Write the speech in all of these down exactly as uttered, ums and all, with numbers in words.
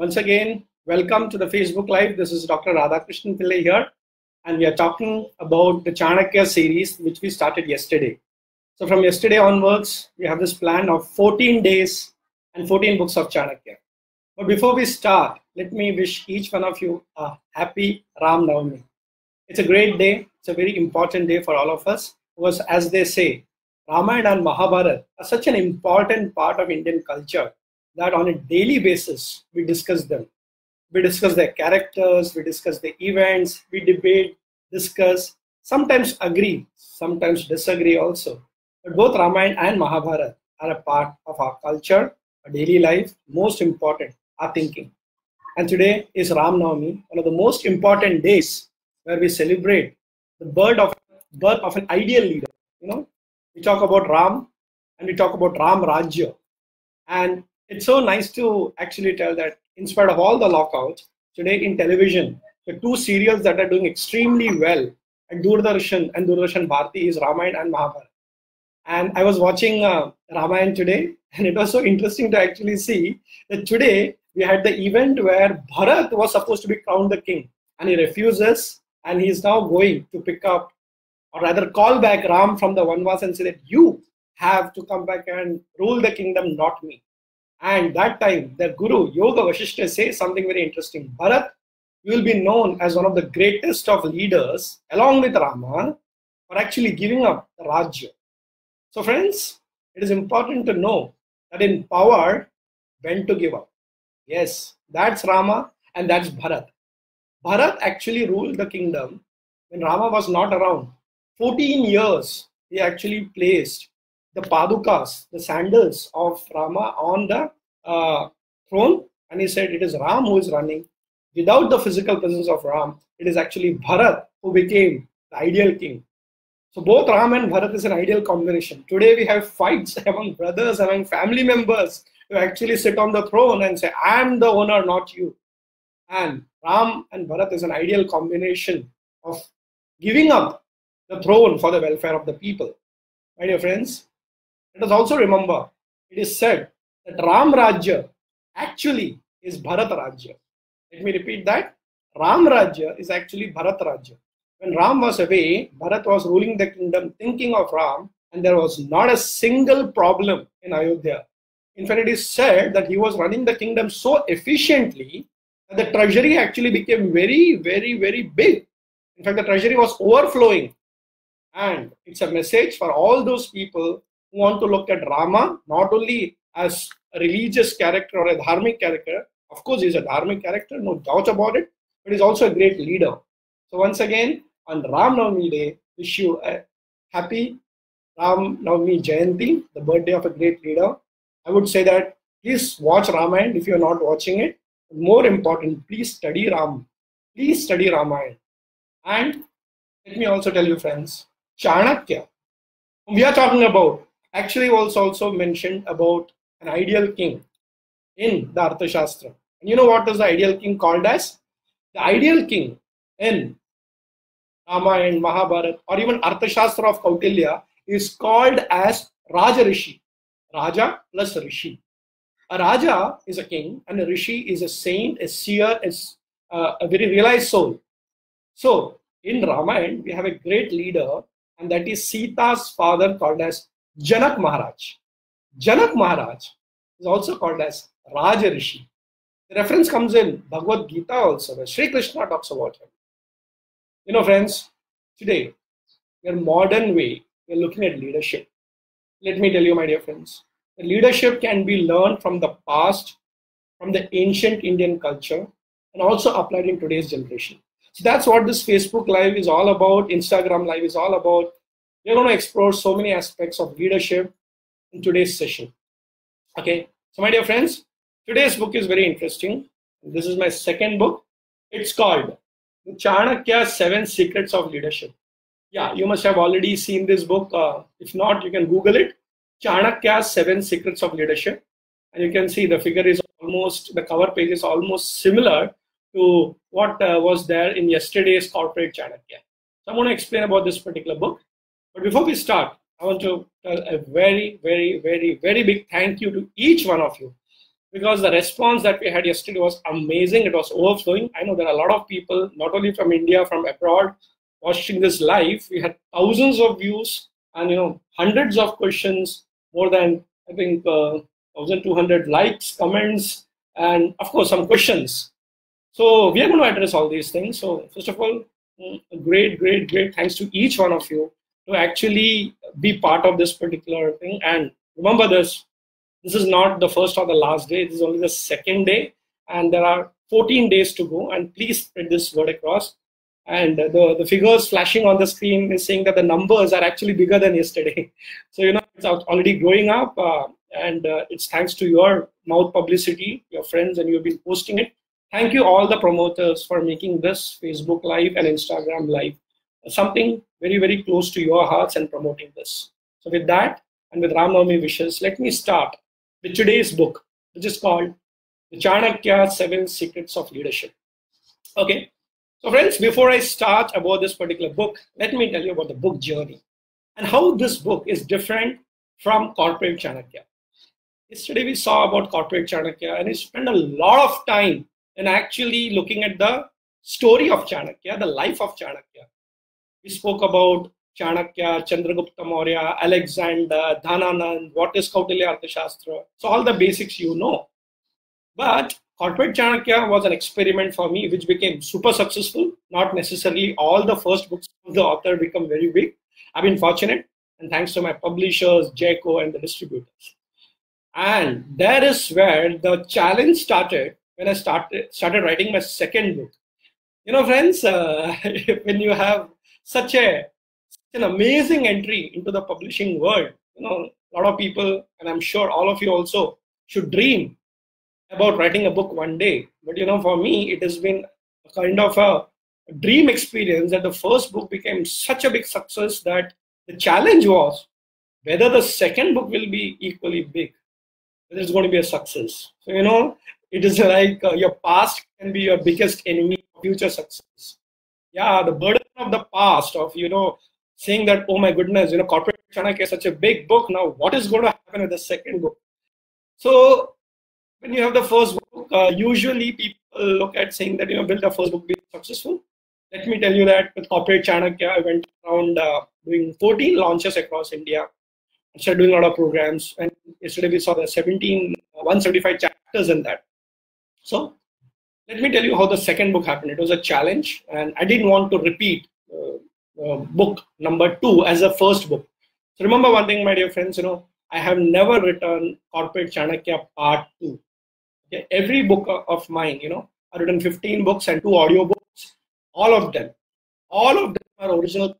Once again, welcome to the Facebook Live. This is Doctor Radhakrishnan Pillai here, and we are talking about the Chanakya series, which we started yesterday. So from yesterday onwards, we have this plan of fourteen days and fourteen books of Chanakya. But before we start, let me wish each one of you a happy Ram Navami. It's a great day. It's a very important day for all of us, because as they say, Ramayana and Mahabharata are such an important part of Indian culture that on a daily basis, we discuss them. We discuss their characters, we discuss the events, we debate, discuss, sometimes agree, sometimes disagree also. But both Ramayana and Mahabharata are a part of our culture, our daily life, most important, our thinking. And today is Ram Navami, one of the most important days where we celebrate the birth of, birth of an ideal leader. You know, we talk about Ram and we talk about Ram Rajya. And it's so nice to actually tell that in spite of all the lockouts, today in television, the two serials that are doing extremely well at Doordarshan and Doordarshan Bharati is Ramayana and Mahabharata. And I was watching uh, Ramayana today, and it was so interesting to actually see that today we had the event where Bharat was supposed to be crowned the king, and he refuses, and he is now going to pick up, or rather call back Ram from the Vanvas and say that you have to come back and rule the kingdom, not me. And that time, their guru, Yoga Vasishta, says something very interesting. Bharat, you will be known as one of the greatest of leaders, along with Rama, for actually giving up the Rajya. So friends, it is important to know that in power, when to give up. Yes, that's Rama and that's Bharat. Bharat actually ruled the kingdom when Rama was not around. fourteen years, he actually placed the padukas, the sandals of Rama on the uh, throne, and he said it is Ram who is running. Without the physical presence of Ram, it is actually Bharat who became the ideal king. So both Ram and Bharat is an ideal combination. Today we have fights among brothers, among family members to actually sit on the throne and say, I am the owner, not you. And Ram and Bharat is an ideal combination of giving up the throne for the welfare of the people. My dear friends, let us also remember, it is said that Ram Rajya actually is Bharat Rajya. Let me repeat that. Ram Rajya is actually Bharat Rajya. When Ram was away, Bharat was ruling the kingdom thinking of Ram, and there was not a single problem in Ayodhya. In fact, it is said that he was running the kingdom so efficiently that the treasury actually became very, very, very big. In fact, the treasury was overflowing. And it's a message for all those people who want to look at Rama not only as a religious character or a dharmic character. Of course, he's a dharmic character, no doubt about it, but he's also a great leader. So once again, on Ram Navami Day, wish you a happy Ram Navami Jayanti, the birthday of a great leader. I would say that please watch Ramayana if you're not watching it. More important, please study Ram. Please study Ramayana. And let me also tell you, friends, Chanakya, whom we are talking about, actually was also mentioned about an ideal king in the Arthashastra. And you know what is the ideal king called as? The ideal king in Ramayana, Mahabharata, or even Arthashastra of Kautilya is called as Raja Rishi. Raja plus Rishi. A Raja is a king, and a Rishi is a saint, a seer, is uh, a very realized soul. So in Ramayana, we have a great leader, and that is Sita's father, called as Janak Maharaj. Janak Maharaj is also called as Raja Rishi. The reference comes in Bhagavad Gita also, where Shri Krishna talks about him. You know, friends, today, in a modern way, we are looking at leadership. Let me tell you, my dear friends, the leadership can be learned from the past, from the ancient Indian culture, and also applied in today's generation. So that's what this Facebook Live is all about, Instagram Live is all about. We're going to explore so many aspects of leadership in today's session. Okay, so my dear friends, today's book is very interesting. This is my second book. It's called Chanakya's Seven Secrets of Leadership. Yeah, you must have already seen this book. Uh, if not, you can Google it. Chanakya's Seven Secrets of Leadership. And you can see the figure is almost, the cover page is almost similar to what uh, was there in yesterday's Corporate Chanakya. So I'm going to explain about this particular book. But before we start, I want to tell a very, very, very, very big thank you to each one of you. because the response that we had yesterday was amazing. It was overflowing. I know there are a lot of people, not only from India, from abroad, watching this live. We had thousands of views and, you know, hundreds of questions, more than, I think, uh, twelve hundred likes, comments, and of course, some questions. So we are going to address all these things. So first of all, great, great, great thanks to each one of you to actually be part of this particular thing. And remember this, this is not the first or the last day. This is only the second day. And there are fourteen days to go. And please spread this word across. And the, the figures flashing on the screen is saying that the numbers are actually bigger than yesterday. So, you know, it's already growing up. Uh, and uh, it's thanks to your mouth publicity, your friends, and you've been posting it. Thank you all the promoters for making this Facebook Live and Instagram Live something very, very close to your hearts and promoting this. So with that, and with Ram Navami wishes, let me start with today's book, which is called The Chanakya's Seven Secrets of Leadership. Okay, so friends, before I start about this particular book, let me tell you about the book journey and how this book is different from Corporate Chanakya. Yesterday we saw about Corporate Chanakya, and we spent a lot of time and actually looking at the story of Chanakya, the life of Chanakya. We spoke about Chanakya, Chandragupta Maurya, Alexander, Dhananand, what is Kautilya Arthashastra. So all the basics you know. But Corporate Chanakya was an experiment for me, which became super successful. Not necessarily all the first books of the author become very big. I've been fortunate, and thanks to my publishers, Jayco, and the distributors. And that is where the challenge started, when I started, started writing my second book. You know, friends, uh, when you have such, a, such an amazing entry into the publishing world, you know, a lot of people, and I'm sure all of you also, should dream about writing a book one day. But, you know, for me, it has been a kind of a dream experience that the first book became such a big success that the challenge was whether the second book will be equally big, whether it's going to be a success. So, you know, it is like uh, your past can be your biggest enemy for future success. Yeah, the burden of the past of, you know, saying that, oh my goodness, you know, Corporate Chanakya is such a big book. Now, what is going to happen with the second book? So when you have the first book, uh, usually people look at saying that, you know, will the first book be successful? Let me tell you that with Corporate Chanakya, I went around uh, doing fourteen launches across India. I started doing a lot of programs. And yesterday we saw the seventeen, one hundred seventy-five chapters in that. So let me tell you how the second book happened. It was a challenge, and I didn't want to repeat uh, uh, book number two as the first book. So remember one thing, my dear friends, you know, I have never written Corporate Chanakya Part two. Okay? Every book of mine, you know, I've written fifteen books and two audio books, all of them. All of them are original,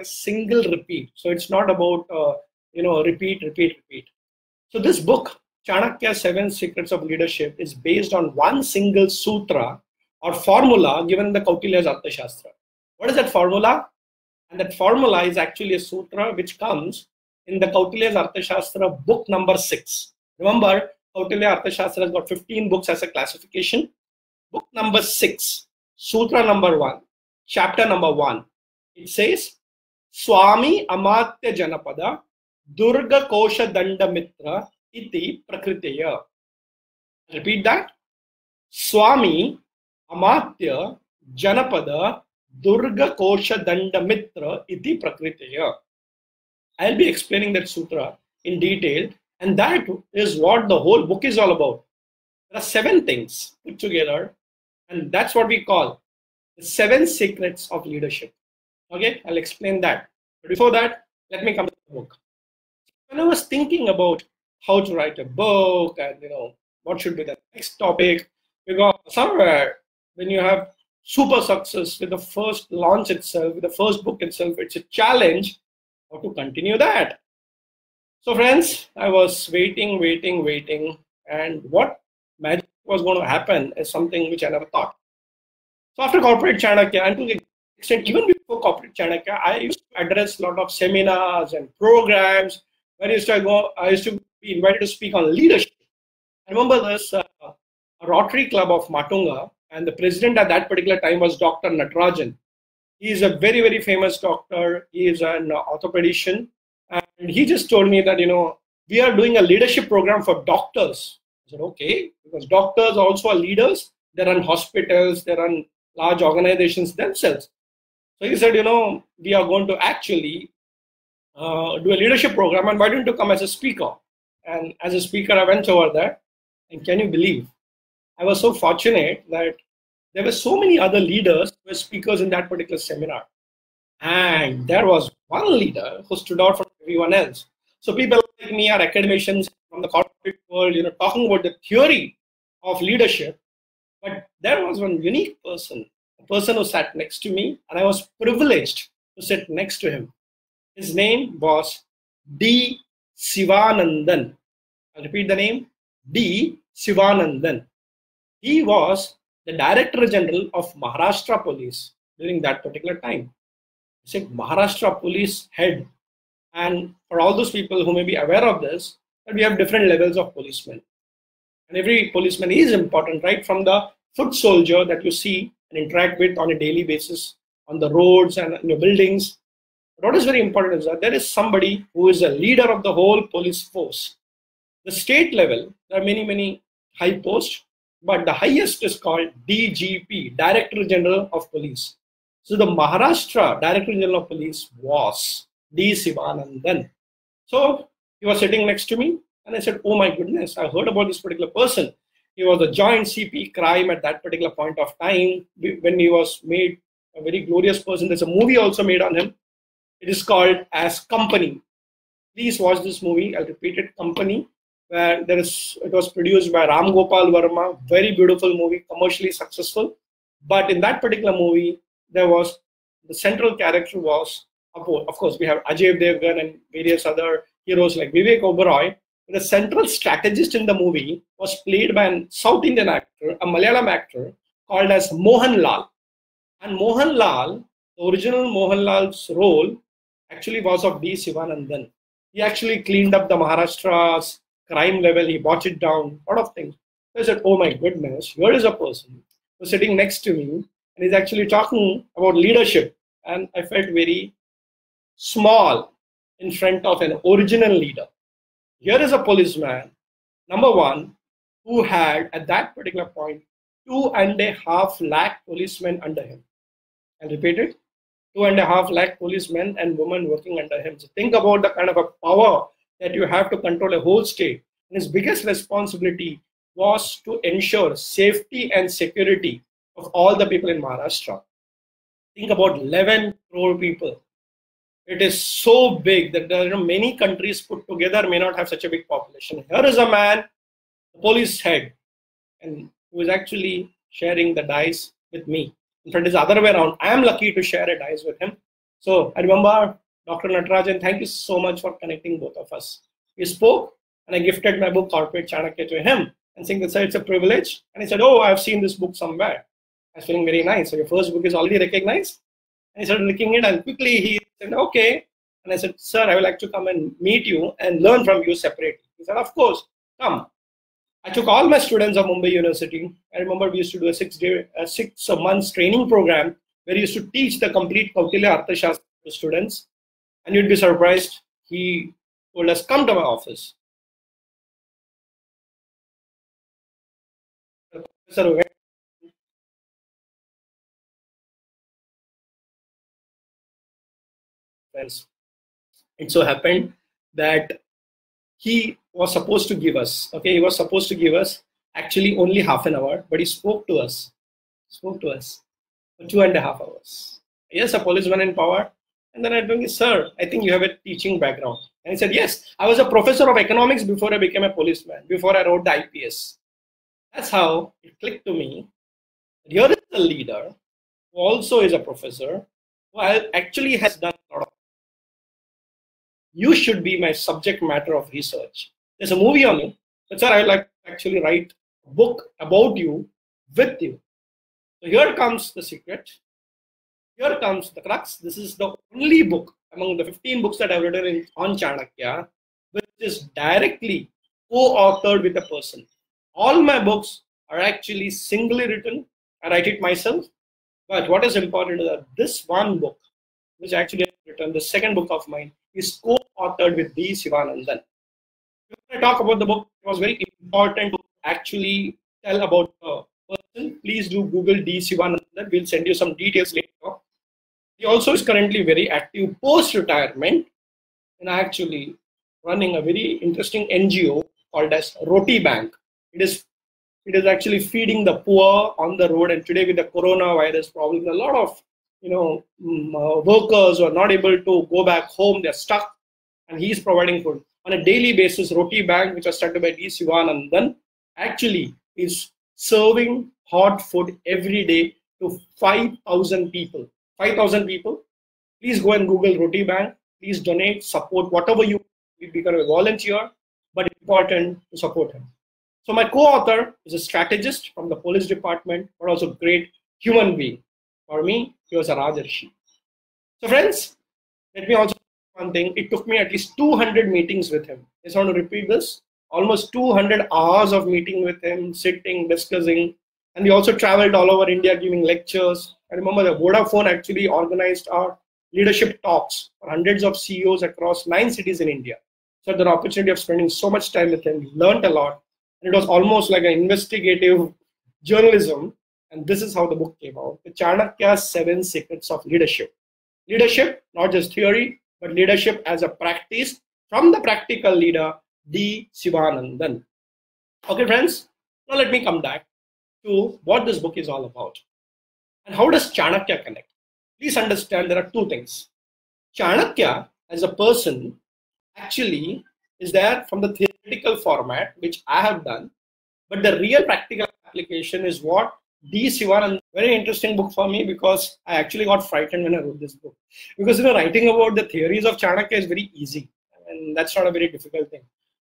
a single repeat. So it's not about, uh, you know, repeat, repeat, repeat. So this book, Chanakya's Seven Secrets of Leadership, is based on one single sutra or formula given in the Kautilya's Arthashastra. What is that formula? And that formula is actually a sutra which comes in the Kautilya's Arthashastra book number six. Remember, Kautilya Arthashastra has got fifteen books as a classification. Book number six, sutra number one, chapter number one. It says, Swami Amatya Janapada, Durga Kosha Danda Mitra, Iti Prakritiya. Repeat that. Swami, Amatya, Janapada, Durga Kosha Danda Mitra, Iti Prakritiya. I'll be explaining that sutra in detail, and that is what the whole book is all about. There are seven things put together, and that's what we call the seven secrets of leadership. Okay, I'll explain that. But before that, let me come to the book. When I was thinking about how to write a book and, you know, what should be the next topic, because somewhere when you have super success with the first launch itself, with the first book itself, it's a challenge how to continue that. So friends, I was waiting, waiting, waiting, and what magic was going to happen is something which I never thought. So after Corporate Chanakya, and to the extent even before Corporate Chanakya, I used to address a lot of seminars and programs. When I used to go, I used to be invited to speak on leadership. I remember this uh, Rotary Club of Matunga, and the president at that particular time was Doctor Natrajan. He is a very, very famous doctor. He is an orthopedician. And he just told me that, you know, we are doing a leadership program for doctors. I said, okay, because doctors also are leaders. They run hospitals, they run large organizations themselves. So he said, you know, we are going to actually uh, do a leadership program, and why don't you come as a speaker? And as a speaker, I went over there, and can you believe? I was so fortunate that there were so many other leaders who were speakers in that particular seminar. And there was one leader who stood out from everyone else. So people like me are academicians from the corporate world, you know, talking about the theory of leadership. But there was one unique person, a person who sat next to me, and I was privileged to sit next to him. His name was D Sivanandan. I'll repeat the name, D Sivanandan. He was the Director General of Maharashtra Police during that particular time. He's a Maharashtra Police head. And for all those people who may be aware of this, that we have different levels of policemen. And every policeman is important, right? From the foot soldier that you see and interact with on a daily basis on the roads and in your buildings. But what is very important is that there is somebody who is a leader of the whole police force. The state level, there are many, many high posts, but the highest is called D G P, Director General of Police. So the Maharashtra Director General of Police was D Sivanandan. So he was sitting next to me, and I said, oh my goodness, I heard about this particular person. He was a joint C P crime at that particular point of time when he was made a very glorious person. There's a movie also made on him. It is called as Company. Please watch this movie. I'll repeat it, Company, where there is, it was produced by Ram Gopal Verma. Very beautiful movie, commercially successful. But in that particular movie, there was, the central character was, of course, we have Ajay Devgan and various other heroes like Vivek Oberoi. The central strategist in the movie was played by a South Indian actor, a Malayalam actor called as Mohan Lal. And Mohan Lal, the original Mohan Lal's role actually was of D Sivanandan. He actually cleaned up the Maharashtra's crime level. He brought it down, a lot of things. So I said, oh my goodness, here is a person who's sitting next to me and he's actually talking about leadership. And I felt very small in front of an original leader. Here is a policeman, number one, who had at that particular point two and a half lakh policemen under him. I'll repeat it, two and a half lakh policemen and women working under him. So think about the kind of a power that you have to control a whole state. And his biggest responsibility was to ensure safety and security of all the people in Maharashtra. Think about eleven crore people. It is so big that there are many countries put together may not have such a big population. Here is a man, the police head, and who is actually sharing the dice with me. In fact, it's the other way around. I am lucky to share a dice with him. So I remember Doctor Natrajan, thank you so much for connecting both of us. We spoke and I gifted my book Corporate Chanakya to him and saying that it's a privilege. And he said, oh, I've seen this book somewhere. I was feeling very nice. So your first book is already recognized. And he started looking at it and quickly he said, okay. And I said, sir, I would like to come and meet you and learn from you separately. He said, of course, come. I took all my students of Mumbai University. I remember we used to do a six-day, a six-month training program where he used to teach the complete Kautilya Arthashastra to students. And you'd be surprised. He told us, come to my office. The professor went. It so happened that he was supposed to give us, okay, he was supposed to give us actually only half an hour, but he spoke to us, spoke to us for two and a half hours. Yes, a policeman in power. And then I told him, sir, I think you have a teaching background. And he said, yes, I was a professor of economics before I became a policeman, before I wrote the I P S. That's how it clicked to me. Here is a leader who also is a professor who actually has done a lot of. You should be my subject matter of research. There's a movie on you. But sir, I would like to actually write a book about you, with you. So here comes the secret. Here comes the crux. This is the only book among the fifteen books that I've written in, on Chanakya, which is directly co-authored with a person. All my books are actually singly written. I write it myself. But what is important is that this one book, which actually I've written, the second book of mine, is co-authored with D Sivanandan. When I talk about the book, it was very important to actually tell about the person, please do Google D Sivanandan. We'll send you some details later. He also is currently very active post-retirement and actually running a very interesting N G O called as Roti Bank. It is, it is actually feeding the poor on the road. And today with the coronavirus problem, a lot of you know workers who are not able to go back home. They're stuck, and he's providing food on a daily basis. Roti Bank, which was started by D Sivanandan, actually is serving hot food every day to five thousand people. five thousand people. Please go and Google Roti Bank. Please donate, support, whatever you can. Become a volunteer, but important to support him. So my co-author is a strategist from the police department, but also a great human being. For me, he was a Raja Rishi. So friends, let me also say one thing. It took me at least two hundred meetings with him. I just want to repeat this. Almost two hundred hours of meeting with him, sitting, discussing. And we also traveled all over India giving lectures. I remember the Vodafone actually organized our leadership talks for hundreds of C E Os across nine cities in India. So I had the opportunity of spending so much time with him, learned a lot. And it was almost like an investigative journalism. And this is how the book came out, the Chanakya's Seven Secrets of Leadership. Leadership, not just theory, but leadership as a practice from the practical leader, D Sivanandan. Okay, friends, now let me come back to what this book is all about. And how does Chanakya connect? Please understand there are two things. Chanakya as a person actually is there from the theoretical format, which I have done, but the real practical application is what D Sivanandan, very interesting book for me because I actually got frightened when I wrote this book. Because you know, writing about the theories of Chanakya is very easy and that's not a very difficult thing.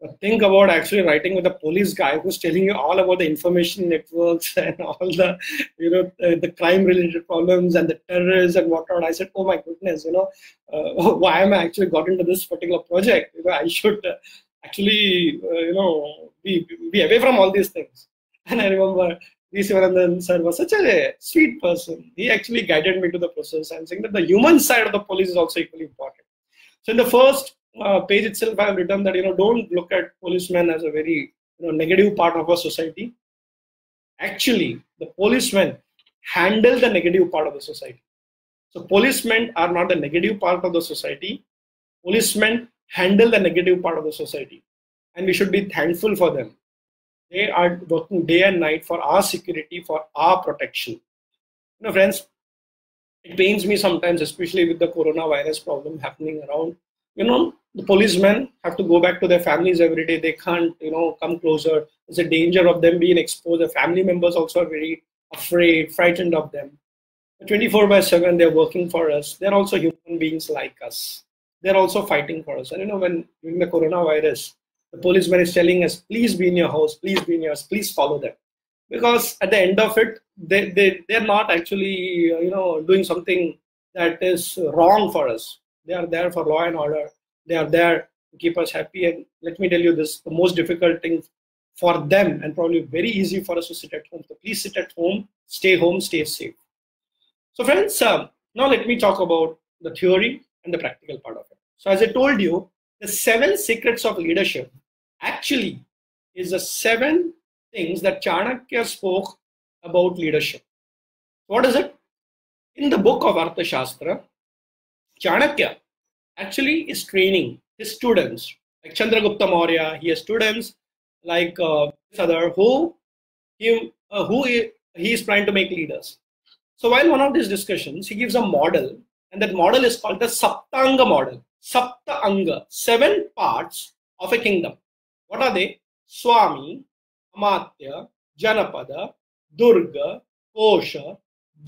But think about actually writing with a police guy who's telling you all about the information networks and all the, you know, uh, the crime-related problems and the terrorists and whatnot. I said, oh my goodness, you know, uh, why am I actually got into this particular project? You know, I should uh, actually, uh, you know, be, be away from all these things. And I remember D Sivanandan sir was such a sweet person. He actually guided me to the process and saying that the human side of the police is also equally important. So in the first Uh, page itself, I have written that, you know, don't look at policemen as a very, you know, negative part of our society. Actually, the policemen handle the negative part of the society. So policemen are not the negative part of the society. Policemen handle the negative part of the society. And we should be thankful for them. They are working day and night for our security, for our protection. You know, friends, it pains me sometimes, especially with the coronavirus problem happening around. You know, the policemen have to go back to their families every day. They can't, you know, come closer. There's a danger of them being exposed. Their family members also are very afraid, frightened of them. twenty-four by seven, they're working for us. They're also human beings like us. They're also fighting for us. And you know, when during the coronavirus, the policeman is telling us, please be in your house, please be in your house, please follow them. Because at the end of it, they, they, they're not actually, you know, doing something that is wrong for us. They are there for law and order. They are there to keep us happy. And let me tell you this, the most difficult thing for them and probably very easy for us to sit at home. So please sit at home, stay home, stay safe. So friends, um, now let me talk about the theory and the practical part of it. So as I told you, the seven secrets of leadership actually is the seven things that Chanakya spoke about leadership. What is it? In the book of Arthashastra, Chanakya actually is training his students like Chandragupta Maurya. He has students like uh, other who him uh, who he, he is trying to make leaders. So while one of these discussions, he gives a model, and that model is called the Saptanga model. Saptanga, seven parts of a kingdom. What are they? Swami, Amatya, Janapada, Durga, Kosha,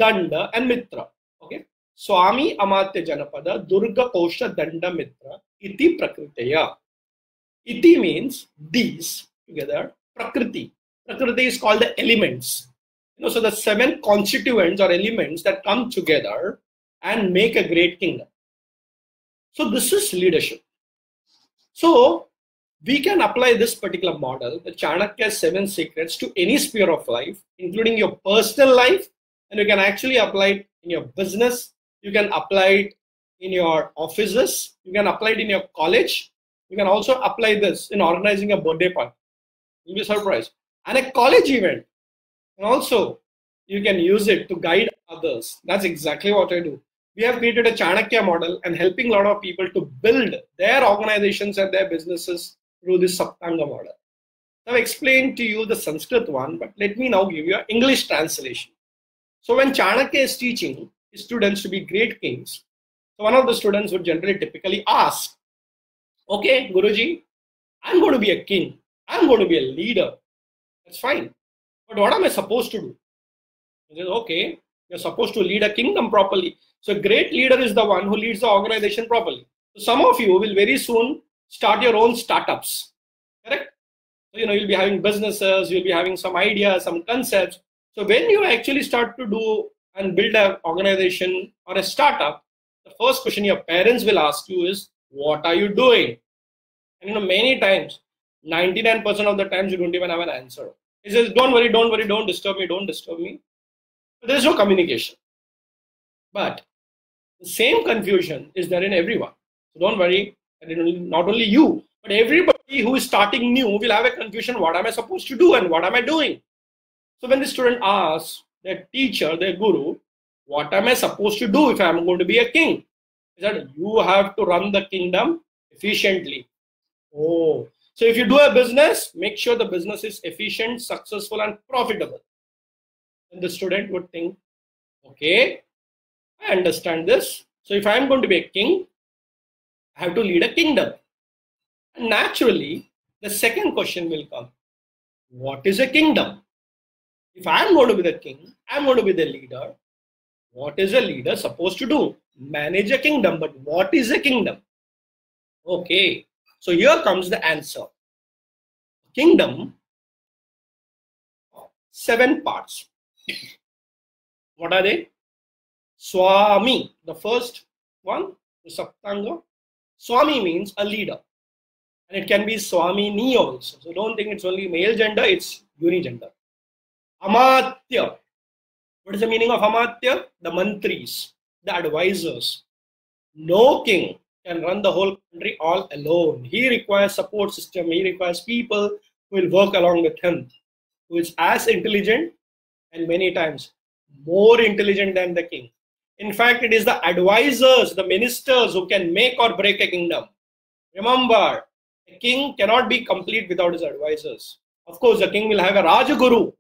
Danda, and Mitra. Okay. Swami, Amatya, Janapada, Durga, Kosha, Danda, Mitra, Iti Prakriteya. Iti means these together. Prakriti. Prakriti is called the elements. You know, so the seven constituents or elements that come together and make a great kingdom. So this is leadership. So we can apply this particular model, the Chanakya's seven secrets, to any sphere of life, including your personal life, and you can actually apply it in your business. You can apply it in your offices. You can apply it in your college. You can also apply this in organizing a birthday party. You'll be surprised. and a college event. And also, you can use it to guide others. That's exactly what I do. We have created a Chanakya model and helping a lot of people to build their organizations and their businesses through this Saptanga model. I've explained to you the Sanskrit one, but let me now give you an English translation. So when Chanakya is teaching his students to be great kings, so one of the students would generally typically ask, okay, Guruji, I'm going to be a king. I'm going to be a leader. That's fine. But what am I supposed to do? He says, okay, you're supposed to lead a kingdom properly. So a great leader is the one who leads the organization properly. So some of you will very soon start your own startups, correct? So, you know, you'll be having businesses, you'll be having some ideas, some concepts. So when you actually start to do and build an organization or a startup, the first question your parents will ask you is, what are you doing? And you know, many times, ninety-nine percent of the times you don't even have an answer. He says, don't worry, don't worry, don't disturb me, don't disturb me. So there's no communication. But the same confusion is there in everyone. So don't worry, and not only you, but everybody who is starting new will have a confusion. What am I supposed to do and what am I doing? So when the student asks their teacher, their guru, what am I supposed to do if I am going to be a king? He said, you have to run the kingdom efficiently. Oh, so if you do a business, make sure the business is efficient, successful and profitable. And the student would think, okay, I understand this. So if I am going to be a king, I have to lead a kingdom. And naturally, the second question will come. What is a kingdom? If I am going to be the king, I am going to be the leader. What is a leader supposed to do? Manage a kingdom. But what is a kingdom? Okay. So here comes the answer. Kingdom, seven parts. What are they? Swami, the first one, the Saptanga. Swami means a leader. And it can be Swamini also. So don't think it's only male gender, it's unigender. Amatya. What is the meaning of Amatya? The mantris, the advisors. No king can run the whole country all alone. He requires support system. He requires people who will work along with him, who is as intelligent and many times more intelligent than the king. In fact, it is the advisors, the ministers who can make or break a kingdom. Remember, a king cannot be complete without his advisors. Of course, the king will have a Rajaguru,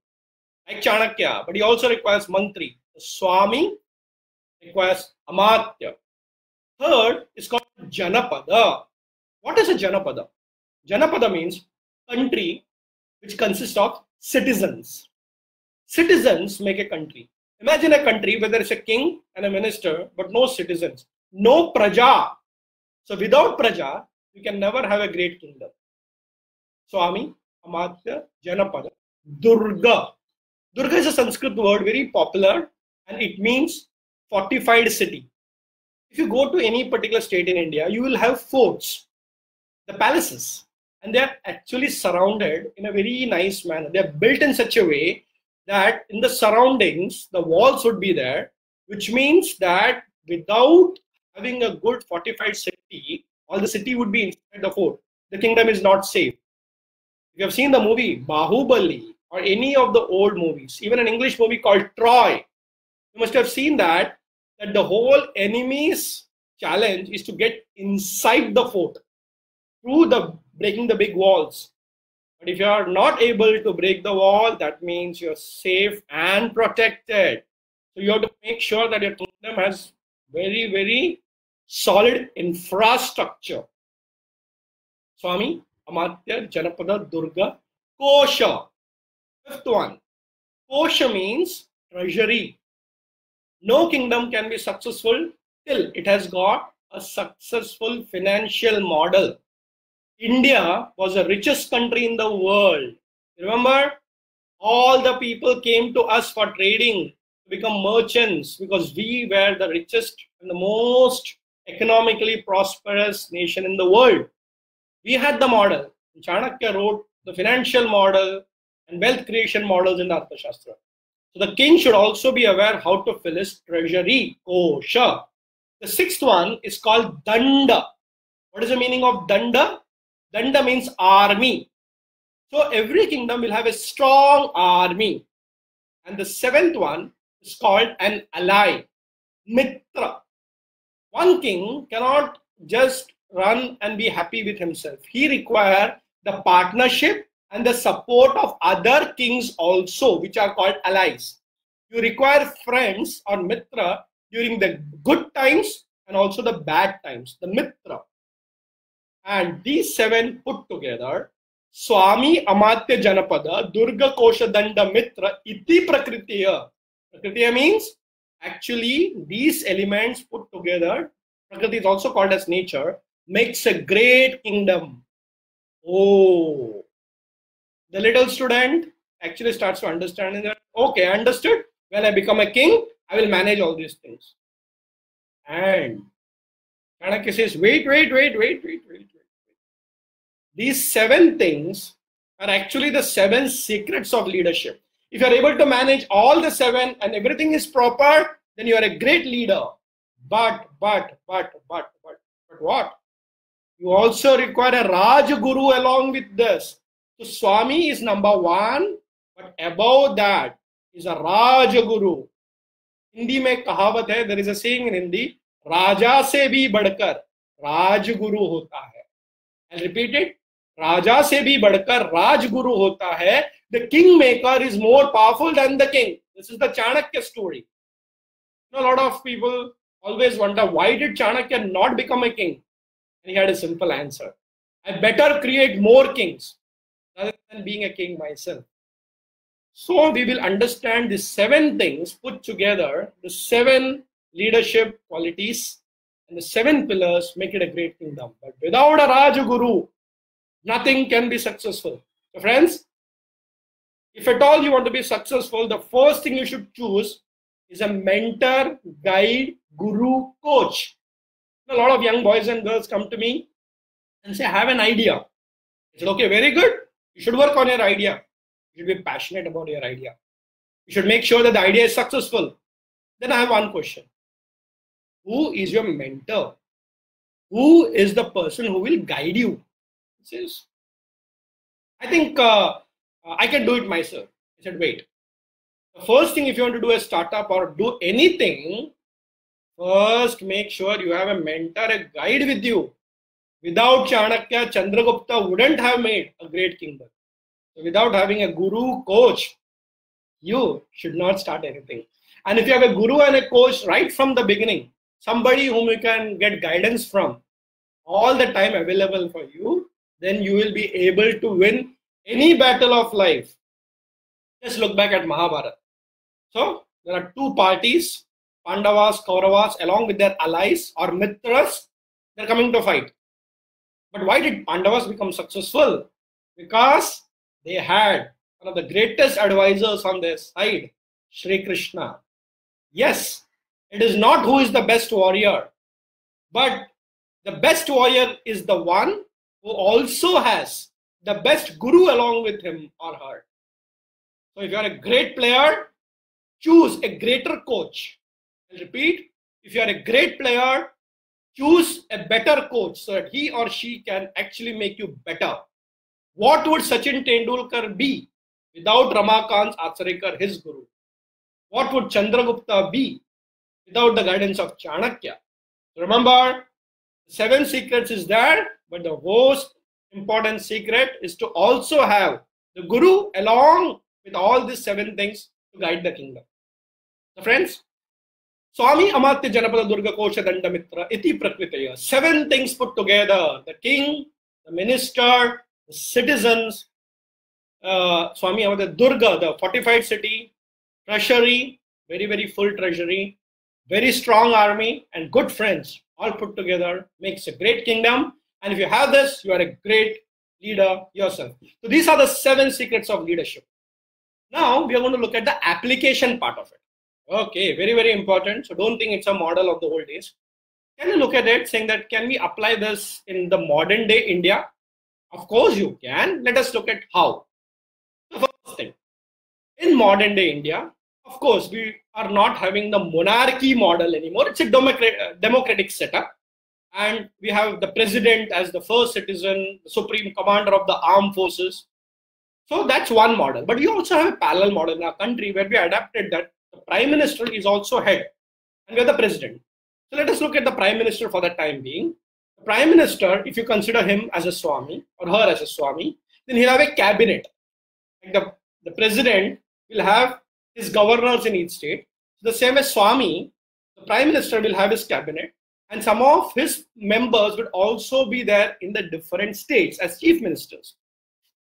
like Chanakya, but he also requires mantri. The Swami requires Amatya. Third is called Janapada. What is a Janapada? Janapada means country which consists of citizens. Citizens make a country. Imagine a country where there is a king and a minister, but no citizens, no praja. So without praja, you can never have a great kingdom. Swami, Amatya, Janapada, Durga. Durga is a Sanskrit word, very popular, and it means fortified city. If you go to any particular state in India, you will have forts, the palaces, and they are actually surrounded in a very nice manner. They are built in such a way that in the surroundings, the walls would be there, which means that without having a good fortified city, all the city would be inside the fort. The kingdom is not safe. If you have seen the movie Bahubali or any of the old movies, even an English movie called Troy, you must have seen that, that the whole enemy's challenge is to get inside the fort through the breaking the big walls. But if you are not able to break the wall, that means you're safe and protected. So you have to make sure that your kingdom has very, very solid infrastructure. Swami, Amatya, Janapada, Durga, Kosha. Fifth one. Kosha means treasury. No kingdom can be successful till it has got a successful financial model. India was the richest country in the world. Remember, all the people came to us for trading, to become merchants, because we were the richest and the most economically prosperous nation in the world. We had the model. Chanakya wrote the financial model and wealth creation models in the Arthashastra. So the king should also be aware how to fill his treasury. Kosha. The sixth one is called Danda. What is the meaning of Danda? Danda means army. So every kingdom will have a strong army. And the seventh one is called an ally, Mitra. One king cannot just run and be happy with himself. He requires the partnership and the support of other kings also, which are called allies. You require friends or Mitra during the good times and also the bad times, the Mitra. And these seven put together, Swami, Amatya, Janapada, Durga, Kosha, Danda, Mitra, Iti Prakritiya. Prakritiya means actually these elements put together, Prakriti is also called as nature, makes a great kingdom. Oh, the little student actually starts to understand that, okay, I understood. When I become a king, I will manage all these things. And Chanakya says, wait, wait, wait, wait, wait, wait. These seven things are actually the seven secrets of leadership. If you are able to manage all the seven and everything is proper, then you are a great leader. But, but, but, but, but, but what? You also require a Rajaguru along with this. So Swami is number one, but above that is a Rajaguru. Hindi mein kahavat hai, there is a saying in Hindi, Raja se bhi badkar Rajaguru hota hai. I'll repeat it. Raja se bhi badkar Rajaguru hota hai. The kingmaker is more powerful than the king. This is the Chanakya story. You know, a lot of people always wonder, why did Chanakya not become a king? And he had a simple answer. I better create more kings rather than being a king myself. So we will understand the seven things put together, the seven leadership qualities and the seven pillars make it a great kingdom. But without a Rajaguru, nothing can be successful. So friends, if at all you want to be successful, the first thing you should choose is a mentor, guide, guru, coach. A lot of young boys and girls come to me and say, I have an idea. I said, okay, very good. You should work on your idea. You should be passionate about your idea. You should make sure that the idea is successful. Then I have one question. Who is your mentor? Who is the person who will guide you? He says, I think uh, I can do it myself. I said, wait. The first thing if you want to do a startup or do anything, first, make sure you have a mentor, a guide with you. Without Chanakya, Chandragupta wouldn't have made a great kingdom. So without having a guru, coach, you should not start anything. And if you have a guru and a coach right from the beginning, somebody whom you can get guidance from, all the time available for you, then you will be able to win any battle of life. Just look back at Mahabharata. So there are two parties. Pandavas, Kauravas, along with their allies or Mitras, they're coming to fight. But why did Pandavas become successful? Because they had one of the greatest advisors on their side, Shri Krishna. Yes, it is not who is the best warrior, but the best warrior is the one who also has the best guru along with him or her. So if you are a great player, choose a greater coach. Repeat, if you are a great player, choose a better coach so that he or she can actually make you better. What would Sachin Tendulkar be without Ramakant Acharikar, his guru? What would Chandragupta be without the guidance of Chanakya? Remember, seven secrets is there, but the most important secret is to also have the guru along with all these seven things to guide the kingdom. So friends, Swami, Amatya, Janapada, Durga, Kosha, Danda, Mitra, Iti Prakritiya. Seven things put together. The king, the minister, the citizens, uh, Swami, Amatya, Durga, the fortified city, treasury, very, very full treasury, very strong army and good friends. All put together makes a great kingdom. And if you have this, you are a great leader yourself. So these are the seven secrets of leadership. Now we are going to look at the application part of it. Okay, very, very important. So don't think it's a model of the old days. Can you look at it saying that, can we apply this in the modern day India? Of course you can. Let us look at how. The first thing, in modern day India, of course, we are not having the monarchy model anymore. It's a democratic setup. And we have the president as the first citizen, the supreme commander of the armed forces. So that's one model. But we also have a parallel model in our country where we adapted that the prime minister is also head and we are the president. So let us look at the prime minister for the time being. The prime minister, if you consider him as a swami or her as a swami, then he'll have a cabinet. Like the, the president will have his governors in each state. So the same as swami, the prime minister will have his cabinet. And some of his members would also be there in the different states as chief ministers.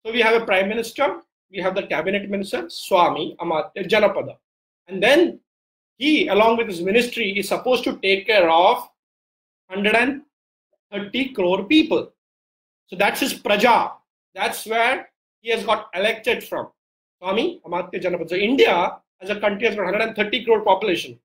So we have a prime minister, we have the cabinet minister, Swami, Amatya, Janapada. And then he, along with his ministry, is supposed to take care of one hundred thirty crore people. So that's his praja. That's where he has got elected from. Swami, Amatya, Janapada. So India as a country has got one hundred thirty crore population.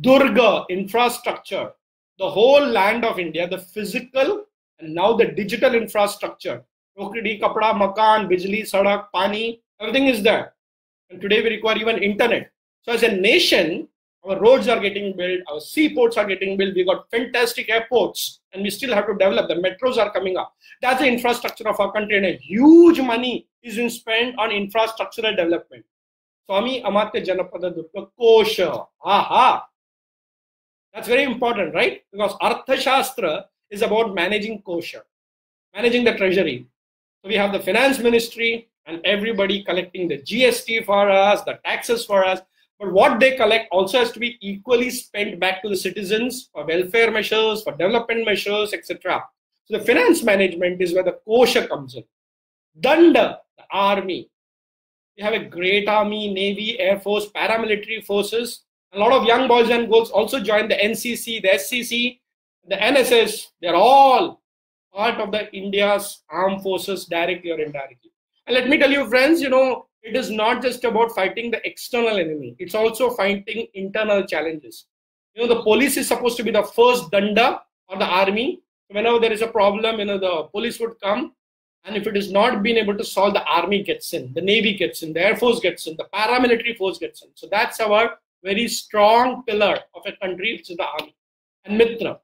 Durga, infrastructure. The whole land of India, the physical and now the digital infrastructure, Prakriti, kapda, makan, bijli, sadak, pani, everything is there. And today we require even internet. So as a nation, our roads are getting built, our seaports are getting built, we got fantastic airports and we still have to develop. The metros are coming up. That's the infrastructure of our country and a huge money is being spent on infrastructural development. Swami, Amatya, Janapada, Durga, Kosha. Aha! That's very important, right? Because Arthashastra is about managing kosha, managing the treasury. So we have the finance ministry and everybody collecting the G S T for us, the taxes for us. But what they collect also has to be equally spent back to the citizens for welfare measures, for development measures, et cetera. So the finance management is where the kosha comes in. Danda, the army. We have a great army, navy, air force, paramilitary forces. A lot of young boys and girls also join the N C C, the S C C, the N S S. They're all part of the India's armed forces directly or indirectly. And let me tell you, friends, you know, it is not just about fighting the external enemy. It's also fighting internal challenges. You know, the police is supposed to be the first danda or the army. Whenever there is a problem, you know, the police would come. And if it is not been able to solve, the army gets in, the navy gets in, the air force gets in, the paramilitary force gets in. So that's our very strong pillar of a country, which is the army. And Mitra.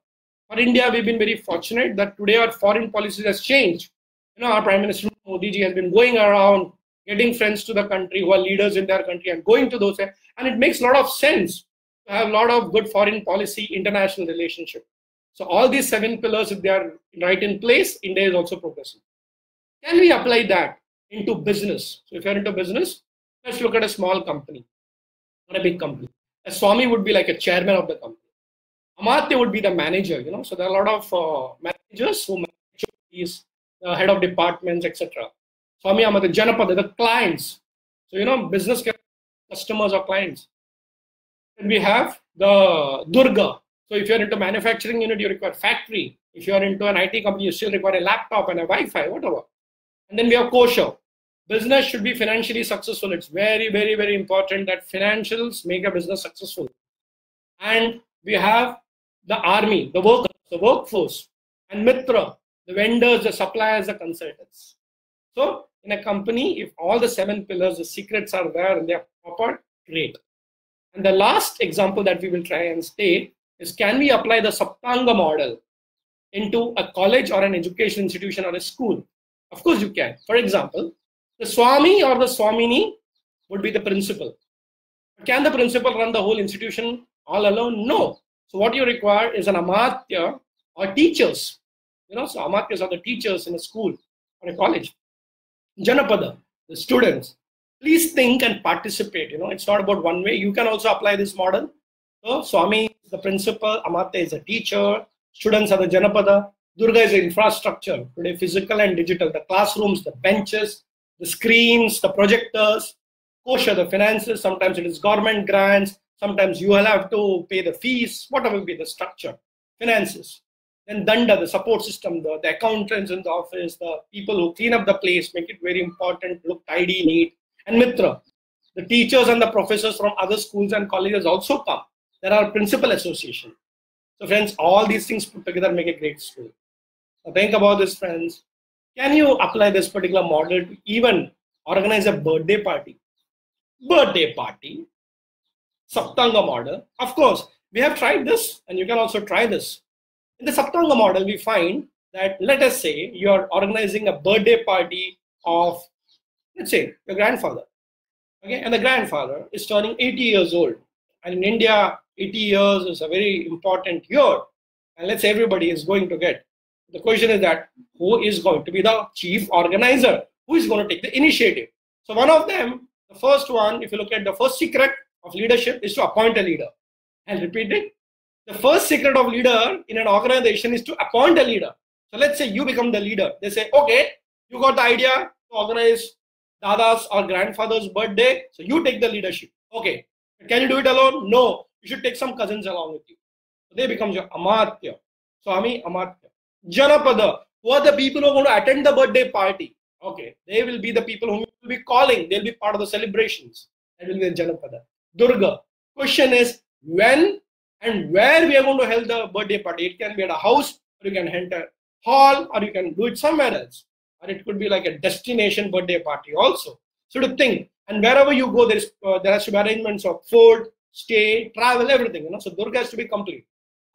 For India, we've been very fortunate that today our foreign policy has changed. You know, our Prime Minister Modi ji has been going around, getting friends to the country who are leaders in their country and going to those. And it makes a lot of sense to have a lot of good foreign policy, international relationship. So all these seven pillars, if they are right in place, India is also progressing. Can we apply that into business? So if you're into business, let's look at a small company. A big company. A swami would be like a chairman of the company. Amatya would be the manager, you know. So there are a lot of uh, managers who manage these, the head of departments, et cetera. Swami, Amatya, Janapada, the clients. So, you know, business customers or clients. And we have the Durga. So if you're into manufacturing unit, you require factory. If you're into an I T company, you still require a laptop and a Wi-Fi, whatever. And then we have Kosha. Business should be financially successful. It's very, very, very important that financials make a business successful. And we have the army, the workers, the workforce, and Mitra, the vendors, the suppliers, the consultants. So in a company, if all the seven pillars, the secrets are there and they are proper, great. And the last example that we will try and state is, can we apply the Saptanga model into a college or an education institution or a school? Of course you can. For example, the Swami or the Swamini would be the principal. Can the principal run the whole institution all alone? No. So what you require is an Amatya or teachers. You know, so Amatyas are the teachers in a school or a college. Janapada, the students. Please think and participate. You know, it's not about one way. You can also apply this model. So Swami is the principal, Amatya is a teacher, students are the Janapada. Durga is the infrastructure, today physical and digital, the classrooms, the benches, the screens, the projectors. Kosha, the finances, sometimes it is government grants, sometimes you will have to pay the fees, whatever will be the structure, finances. Then Danda, the support system, the, the accountants in the office, the people who clean up the place, make it very important, look tidy, neat. And Mitra, the teachers and the professors from other schools and colleges also come. There are principal association. So friends, all these things put together make a great school. So think about this, friends. Can you apply this particular model to even organize a birthday party? Birthday party, Saptanga model. Of course, we have tried this and you can also try this. In the Saptanga model, we find that, let us say you are organizing a birthday party of let's say your grandfather, okay, and the grandfather is turning eighty years old, and in India eighty years is a very important year, and let's say everybody is going to get, the question is that who is going to be the chief organizer, who is going to take the initiative? So one of them, the first one, if you look at the first secret of leadership, is to appoint a leader. I'll repeat it. The first secret of leader in an organization is to appoint a leader. So let's say you become the leader. They say, okay, you got the idea to organize Dada's or grandfather's birthday, so you take the leadership. Okay, can you do it alone? No, you should take some cousins along with you. So they become your Amatya, Swami Amatya. Janapada, who are the people who are going to attend the birthday party? Okay, they will be the people whom you will be calling. They'll be part of the celebrations. That will be Janapada. Durga, question is when and where we are going to hold the birthday party. It can be at a house, or you can enter hall, or you can do it somewhere else. Or it could be like a destination birthday party also. So to think, and wherever you go, there is uh, there has to be arrangements of food, stay, travel, everything. You know, so Durga has to be complete.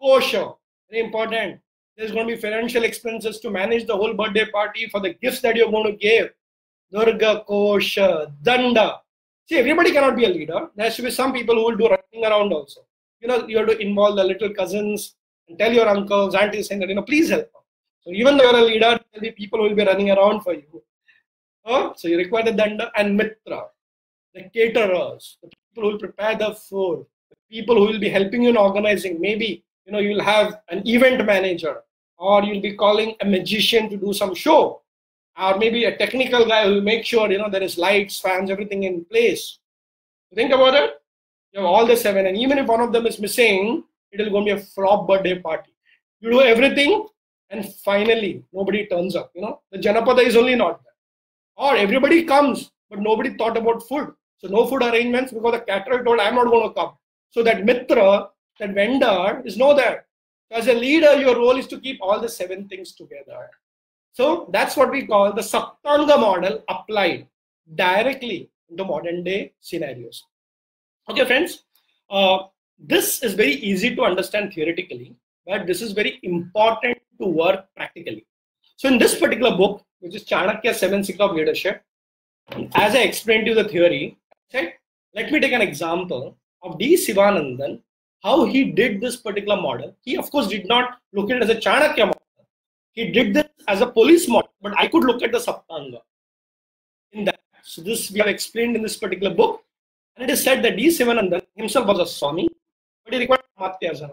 Kosha, very important. There's going to be financial expenses to manage the whole birthday party for the gifts that you're going to give. Durga, Kosha, Danda. See, everybody cannot be a leader. There has to be some people who will do running around also. You know, you have to involve the little cousins and tell your uncles, aunties, saying that, you know, please help us. So even though you're a leader, there'll be people who will be running around for you. Oh, so you require the Danda and Mitra, the caterers, the people who will prepare the food, the people who will be helping you in organizing. Maybe, you know, you'll have an event manager, or you'll be calling a magician to do some show, or maybe a technical guy who will make sure, you know, there is lights, fans, everything in place. Think about it. You have all the seven, and even if one of them is missing, it will go be a flop birthday party. You do everything, and finally nobody turns up. You know, the Janapada is only not there. Or everybody comes, but nobody thought about food. So no food arrangements, because the caterer told, I'm not going to come. So that Mitra, that vendor, is no there. As a leader, your role is to keep all the seven things together. So that's what we call the Saptanga model applied directly into modern day scenarios. Okay, friends, uh, this is very easy to understand theoretically, but this is very important to work practically. So in this particular book, which is Chanakya's Seven Secrets of Leadership, as I explained to you the theory, okay, let me take an example of D Sivanandan, how he did this particular model. He, of course, did not look at it as a Chanakya model. He did this as a police model, but I could look at the Saptanga in that. So this we have explained in this particular book. And it is said that D Sivanandan himself was a Swami, but he required Amatyas around.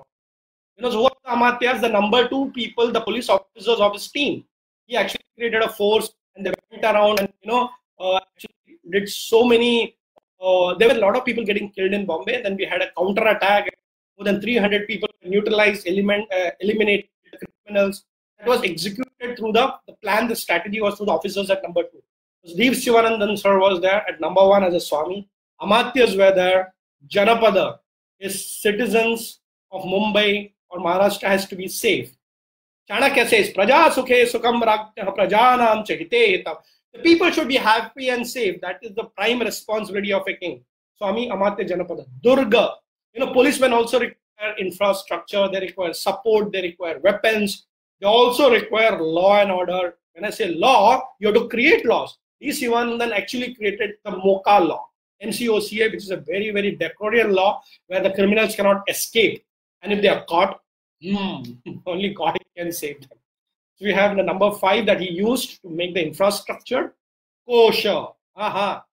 You know, so what Amatyas, the number two people, the police officers of his team. He actually created a force, and they went around and, you know, uh, did so many, uh, there were a lot of people getting killed in Bombay. And then we had a counter attack. More than three hundred people neutralized, element, uh, eliminated the criminals. That was executed through the, the plan, the strategy was through the officers at number two. So D Sivanandan sir was there at number one as a Swami. Amatyas were there. Janapada is citizens of Mumbai or Maharashtra has to be safe. Chanakya says, Praja sukhe sukam rakta prajanam chahite hitam. The people should be happy and safe. That is the prime responsibility of a king. Swami, Amatya, Janapada. Durga. You know, policemen also require infrastructure. They require support. They require weapons. They also require law and order. When I say law, you have to create laws. D Sivanandan actually created the MOCA law. M C O C A, which is a very, very draconian law where the criminals cannot escape. And if they are caught, hmm, only God can save them. So we have the number five that he used to make the infrastructure. Kosha. Aha.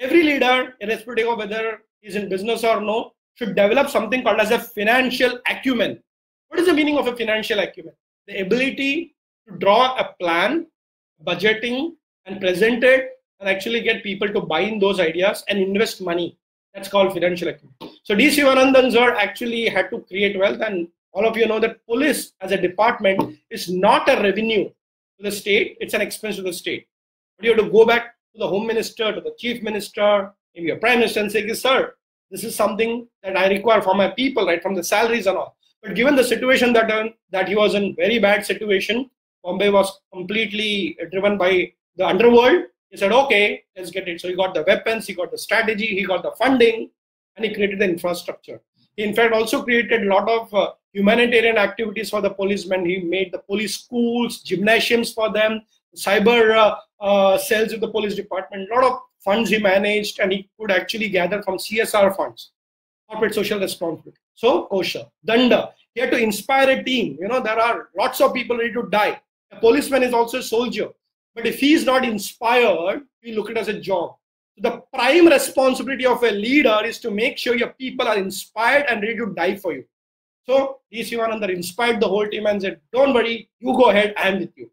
Every leader, irrespective of whether he's in business or no, should develop something called as a financial acumen. What is the meaning of a financial acumen? The ability to draw a plan, budgeting, and present it, and actually get people to buy in those ideas and invest money. That's called financial acumen. So D Sivanandan sir actually had to create wealth, and all of you know that police as a department is not a revenue to the state, it's an expense to the state. But you have to go back to the home minister, to the chief minister, maybe your prime minister, and say, sir, this is something that I require for my people, right, from the salaries and all. But given the situation that, uh, that he was in, very bad situation, Bombay was completely driven by the underworld. He said, okay, let's get it. So he got the weapons, he got the strategy, he got the funding, and he created the infrastructure. He, in fact, also created a lot of uh, humanitarian activities for the policemen. He made the police schools, gymnasiums for them. cyber uh, uh, cells of the police department. A lot of funds he managed, and he could actually gather from C S R funds, corporate social responsibility. So Kosha, Danda, he had to inspire a team. You know, there are lots of people ready to die. A policeman is also a soldier, but if he is not inspired, we look at it as a job. The prime responsibility of a leader is to make sure your people are inspired and ready to die for you. So D Sivanandan inspired the whole team and said, don't worry, you go ahead, I am with you.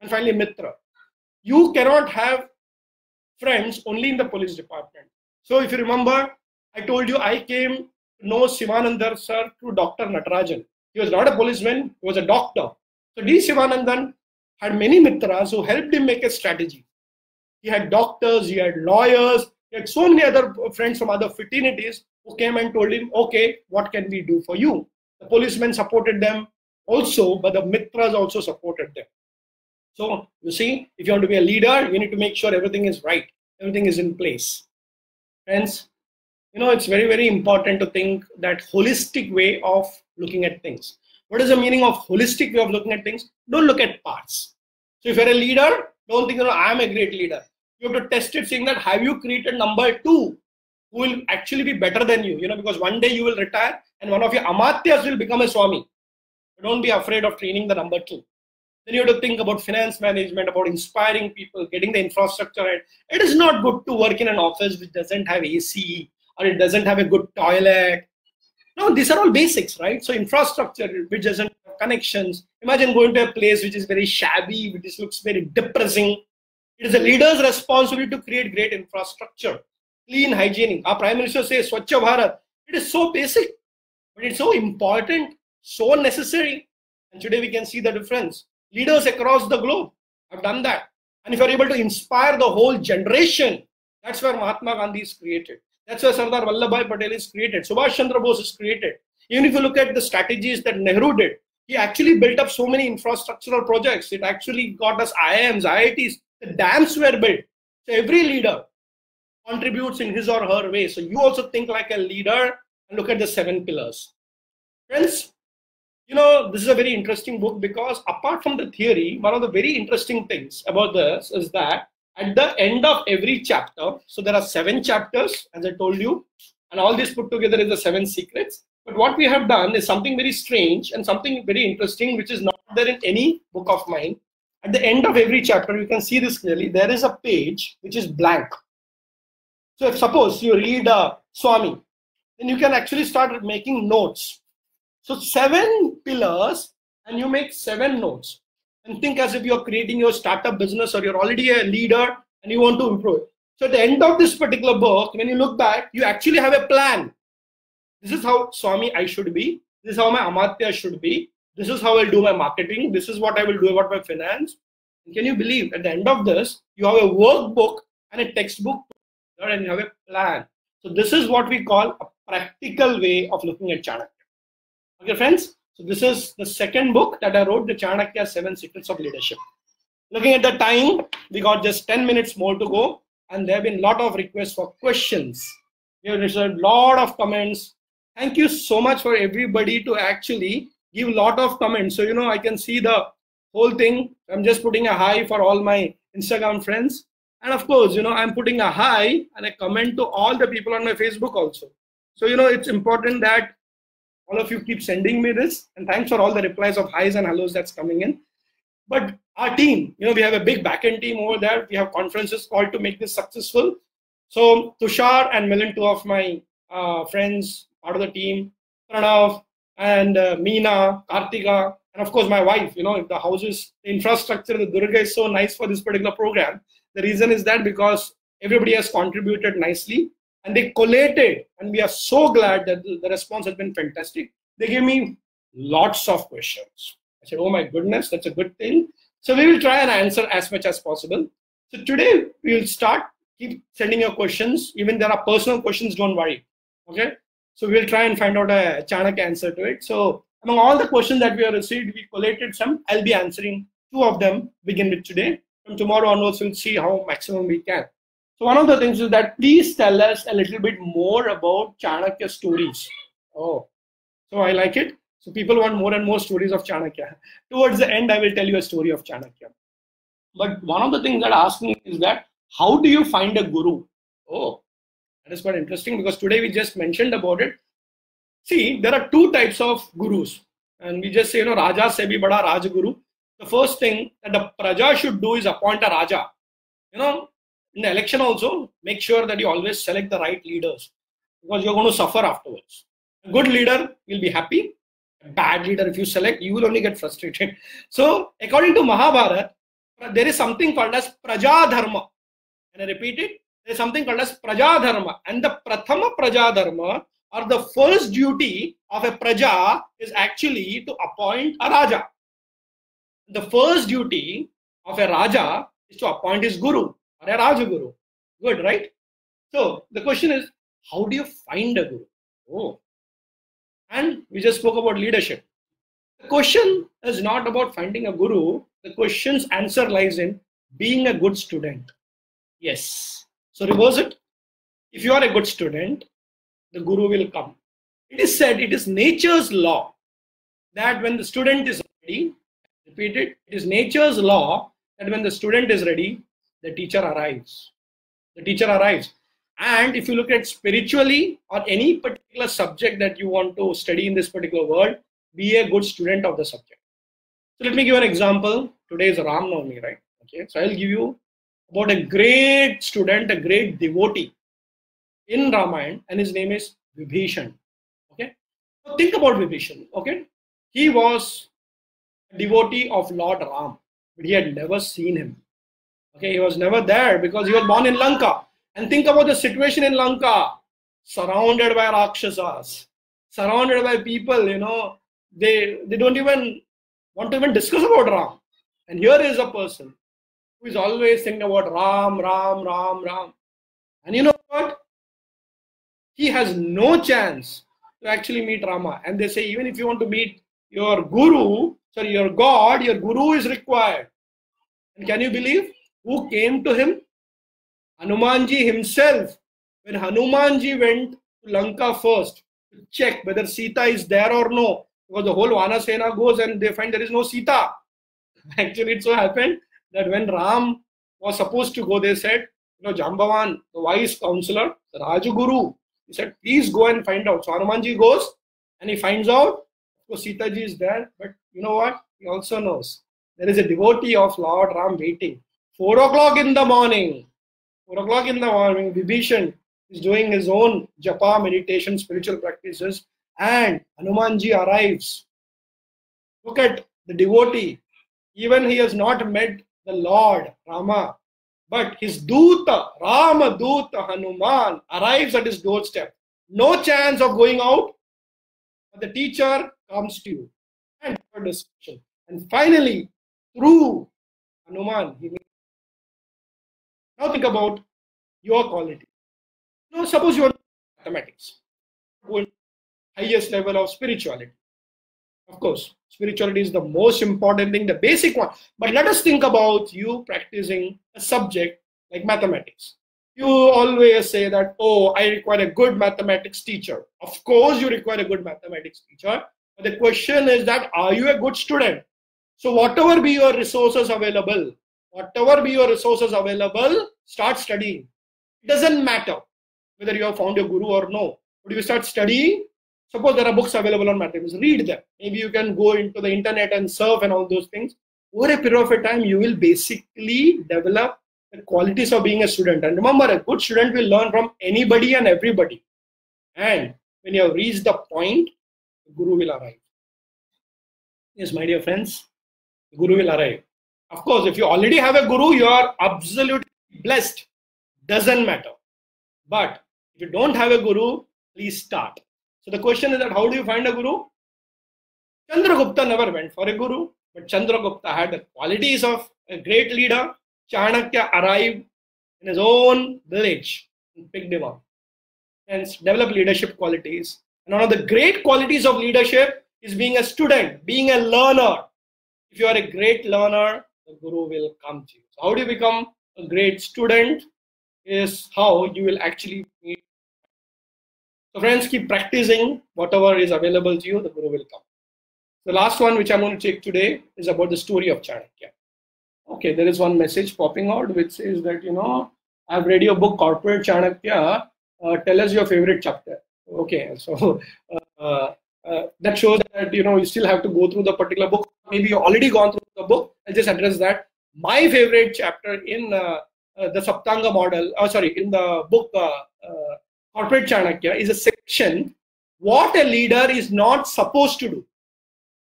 And finally Mitra, you cannot have friends only in the police department. So if you remember, I told you I came to know Sivanandan sir through Doctor Natrajan. He was not a policeman, he was a doctor. So D Sivanandan had many Mitras who helped him make a strategy. He had doctors, he had lawyers, he had so many other friends from other fraternities who came and told him, okay, what can we do for you? The policemen supported them also, but the Mitras also supported them. So you see, if you want to be a leader, you need to make sure everything is right, everything is in place. Friends, you know, it's very, very important to think that holistic way of looking at things. What is the meaning of holistic way of looking at things? Don't look at parts. So if you're a leader, don't think, you know, I am a great leader. You have to test it, saying that have you created number two who will actually be better than you, you know, because one day you will retire and one of your Amatyas will become a Swami. But don't be afraid of training the number two. Then you have to think about finance management, about inspiring people, getting the infrastructure right. It is not good to work in an office which doesn't have A C or it doesn't have a good toilet. No, these are all basics, right? So infrastructure which doesn't have connections. Imagine going to a place which is very shabby, which looks very depressing. It is a leader's responsibility to create great infrastructure, clean, hygienic. Our Prime Minister says Swachh Bharat. It is so basic, but it's so important, so necessary. And today we can see the difference. Leaders across the globe have done that. And if you are able to inspire the whole generation, that's where Mahatma Gandhi is created. That's where Sardar Vallabhbhai Patel is created. Subhash Chandra Bose is created. Even if you look at the strategies that Nehru did, he actually built up so many infrastructural projects. It actually got us I I Ms, I I Ts. The dams were built. So every leader contributes in his or her way. So you also think like a leader and look at the seven pillars. Friends, you know, this is a very interesting book because apart from the theory, one of the very interesting things about this is that at the end of every chapter, so there are seven chapters, as I told you, and all this put together is the seven secrets. But what we have done is something very strange and something very interesting, which is not there in any book of mine. At the end of every chapter, you can see this clearly, there is a page which is blank. So if suppose you read uh, Swami, then you can actually start making notes. So seven pillars and you make seven notes. And think as if you're creating your startup business or you're already a leader and you want to improve. So at the end of this particular book, when you look back, you actually have a plan. This is how Swami I should be. This is how my Amatya should be. This is how I'll do my marketing. This is what I will do about my finance. And can you believe at the end of this, you have a workbook and a textbook and you have a plan. So this is what we call a practical way of looking at Chanakya. Okay, friends. So this is the second book that I wrote, the Chanakya's Seven Secrets of Leadership. Looking at the time, we got just ten minutes more to go. And there have been a lot of requests for questions. We have received a lot of comments. Thank you so much for everybody to actually give a lot of comments. So, you know, I can see the whole thing. I'm just putting a hi for all my Instagram friends. And of course, you know, I'm putting a hi and a comment to all the people on my Facebook also. So, you know, it's important that all of you keep sending me this, and thanks for all the replies of highs and hellos that's coming in. But our team, you know, we have a big backend team over there. We have conferences called to make this successful. So Tushar and Milan, two of my uh, friends, part of the team, Pranav and uh, Meena, Kartika, and of course my wife. You know, if the houses, the infrastructure, the Durga is so nice for this particular program. The reason is that because everybody has contributed nicely. And they collated, and we are so glad that the response has been fantastic. They gave me lots of questions. I said, oh my goodness, that's a good thing. So we will try and answer as much as possible. So today we will start, keep sending your questions. Even there are personal questions, don't worry. Okay. So we will try and find out a Chanakya answer to it. So among all the questions that we have received, we collated some. I'll be answering two of them, begin with today. From tomorrow onwards, we'll see how maximum we can. So one of the things is that please tell us a little bit more about Chanakya stories. Oh, so I like it. So people want more and more stories of Chanakya. Towards the end, I will tell you a story of Chanakya. But one of the things that asked me is that, how do you find a guru? Oh, that is quite interesting, because today we just mentioned about it. See, there are two types of gurus. And we just say, you know, Raja se bhi bada Raj Guru. The first thing that the Praja should do is appoint a Raja. You know, in the election also, make sure that you always select the right leaders, because you're going to suffer afterwards. A good leader will be happy. A bad leader, if you select, you will only get frustrated. So, according to Mahabharata, there is something called as Praja Dharma. And I repeat it, there is something called as Praja Dharma. And the Prathama Praja Dharma, or the first duty of a Praja, is actually to appoint a Raja. The first duty of a Raja is to appoint his Guru, or a Rajaguru. Good, right? So, the question is, how do you find a Guru? Oh. And we just spoke about leadership. The question is not about finding a Guru. The question's answer lies in being a good student. Yes. So reverse it. If you are a good student, the Guru will come. It is said, it is nature's law that when the student is ready, repeat it, it is nature's law that when the student is ready, the teacher arrives. The teacher arrives. And if you look at spiritually or any particular subject that you want to study in this particular world, be a good student of the subject. So let me give an example. Today is Ram Navami, right? Okay. So I'll give you about a great student, a great devotee in Ramayana, and his name is Vibhishan. Okay. So think about Vibhishan. Okay. He was a devotee of Lord Ram, but he had never seen him. Okay. He was never there because he was born in Lanka. And think about the situation in Lanka, surrounded by Rakshasas, surrounded by people, you know, they, they don't even want to even discuss about Ram. And here is a person who is always thinking about Ram, Ram, Ram, Ram. And you know what? He has no chance to actually meet Rama. And they say, even if you want to meet your Guru, sorry, your God, your Guru is required. And can you believe who came to him? Hanumanji himself. When Hanumanji went to Lanka first to check whether Sita is there or no, because the whole Vana Sena goes and they find there is no Sita. Actually, it so happened that when Ram was supposed to go, they said, you know, Jambavan, the wise counselor, the Rajaguru, he said, please go and find out. So Hanumanji goes and he finds out, so Sita ji is there, but you know what? He also knows there is a devotee of Lord Ram waiting. Four o'clock in the morning. Four o'clock in the morning, Vibhishan is doing his own japa, meditation, spiritual practices, and Hanumanji arrives. Look at the devotee. Even he has not met the Lord Rama, but his Dutha, Rama Dutha Hanuman, arrives at his doorstep. No chance of going out, but the teacher comes to you and for discussion. And finally, through Hanuman, he meets. Now think about your quality. Now suppose you are mathematics, going highest level of spirituality. Of course, spirituality is the most important thing, the basic one. But let us think about you practicing a subject like mathematics. You always say that, oh, I require a good mathematics teacher. Of course, you require a good mathematics teacher. But the question is that, are you a good student? So whatever be your resources available, Whatever be your resources available, start studying. It doesn't matter whether you have found your guru or no. But if you start studying, suppose there are books available on mathematics, read them. Maybe you can go into the internet and surf and all those things. Over a period of a time, you will basically develop the qualities of being a student. And remember, a good student will learn from anybody and everybody. And when you have reached the point, the guru will arrive. Yes, my dear friends, the guru will arrive. Of course, if you already have a guru, you are absolutely blessed. Doesn't matter. But if you don't have a guru, please start. So the question is that how do you find a guru? Chandragupta never went for a guru, but Chandragupta had the qualities of a great leader. Chanakya arrived in his own village and picked him up and developed leadership qualities. And one of the great qualities of leadership is being a student, being a learner. If you are a great learner, the Guru will come to you. So how do you become a great student is how you will actually meet. So friends, keep practicing whatever is available to you, the Guru will come. The last one which I'm going to take today is about the story of Chanakya. Okay, there is one message popping out which says that, you know, I've read your book, Corporate Chanakya. Uh, tell us your favorite chapter. Okay, so uh, uh, that shows that, you know, you still have to go through the particular book. Maybe you've already gone through the book. I'll just address that. My favorite chapter in uh, uh, the Saptanga model, oh, sorry, in the book uh, uh, Corporate Chanakya is a section, what a leader is not supposed to do.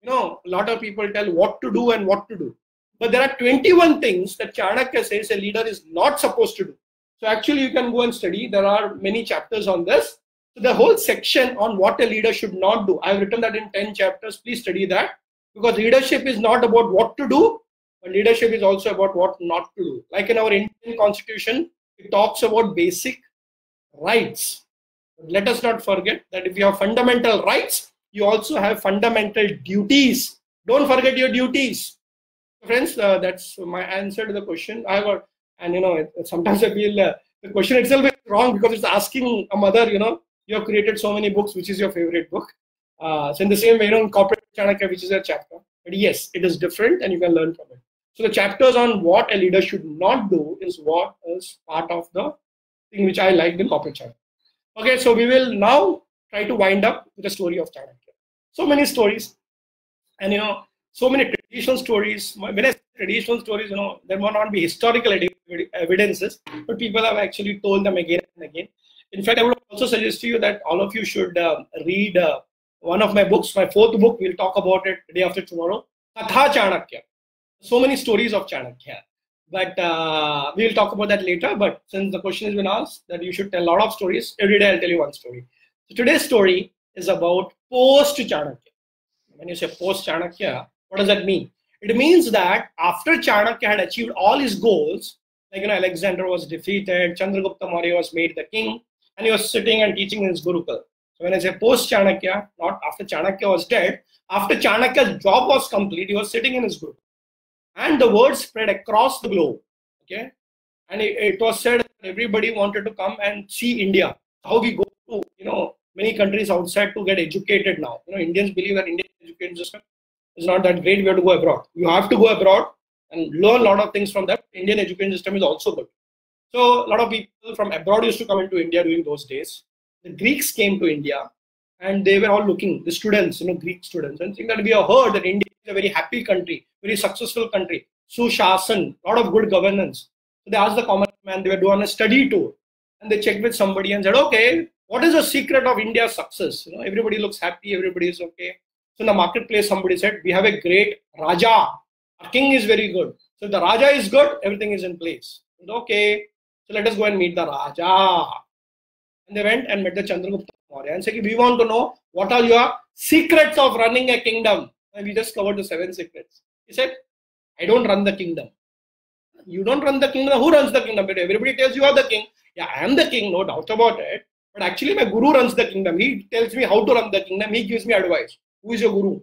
You know, a lot of people tell what to do and what to do. But there are twenty-one things that Chanakya says a leader is not supposed to do. So actually you can go and study. There are many chapters on this. So the whole section on what a leader should not do, I've written that in ten chapters. Please study that, because leadership is not about what to do, but leadership is also about what not to do. Like in our Indian constitution, it talks about basic rights. But let us not forget that if you have fundamental rights, you also have fundamental duties. Don't forget your duties. Friends, uh, that's my answer to the question. I have a, and you know, sometimes I feel uh, the question itself is wrong, because it's asking a mother, you know, you have created so many books, which is your favorite book? Uh, so in the same way, you know, in Corporate Chanakya, which is a chapter, but yes, it is different and you can learn from it. So the chapters on what a leader should not do is what is part of the thing which I like in Corporate Chanakya. Okay, so we will now try to wind up with the story of Chanakya. So many stories, and you know, so many traditional stories. When I say traditional stories, you know, there may not be historical evidences, but people have actually told them again and again. In fact, I would also suggest to you that all of you should uh, read uh, one of my books, my fourth book. We'll talk about it the day after tomorrow. Katha Chanakya. So many stories of Chanakya, but uh, we'll talk about that later. But since the question has been asked that you should tell a lot of stories, every day I'll tell you one story. So today's story is about post-Chanakya. When you say post-Chanakya, what does that mean? It means that after Chanakya had achieved all his goals, like, you know, Alexander was defeated, Chandragupta Maurya was made the king, and he was sitting and teaching in his Gurukul. So when I say post-Chanakya, not after Chanakya was dead, after Chanakya's job was complete, he was sitting in his Gurukul. And the word spread across the globe, okay? And it, it was said that everybody wanted to come and see India, how we go to, you know, many countries outside to get educated now. You know, Indians believe that Indian education system is not that great, we have to go abroad. You have to go abroad and learn a lot of things from that. Indian education system is also good. So a lot of people from abroad used to come into India during those days. The Greeks came to India and they were all looking, the students, you know, Greek students, and think that we have heard that India is a very happy country, very successful country, Sushasan, a lot of good governance. So they asked the common man, they were doing a study tour and they checked with somebody and said, okay, what is the secret of India's success? You know, everybody looks happy, everybody is okay. So in the marketplace, somebody said, we have a great Raja. Our king is very good. So if the Raja is good, everything is in place. And okay, so let us go and meet the Raja. And they went and met the Chandragupta Maurya and said, we want to know what are your secrets of running a kingdom. And we just covered the seven secrets. He said, I don't run the kingdom. You don't run the kingdom. Who runs the kingdom? Everybody tells you are the king. Yeah, I am the king, no doubt about it. But actually my guru runs the kingdom. He tells me how to run the kingdom. He gives me advice. Who is your guru?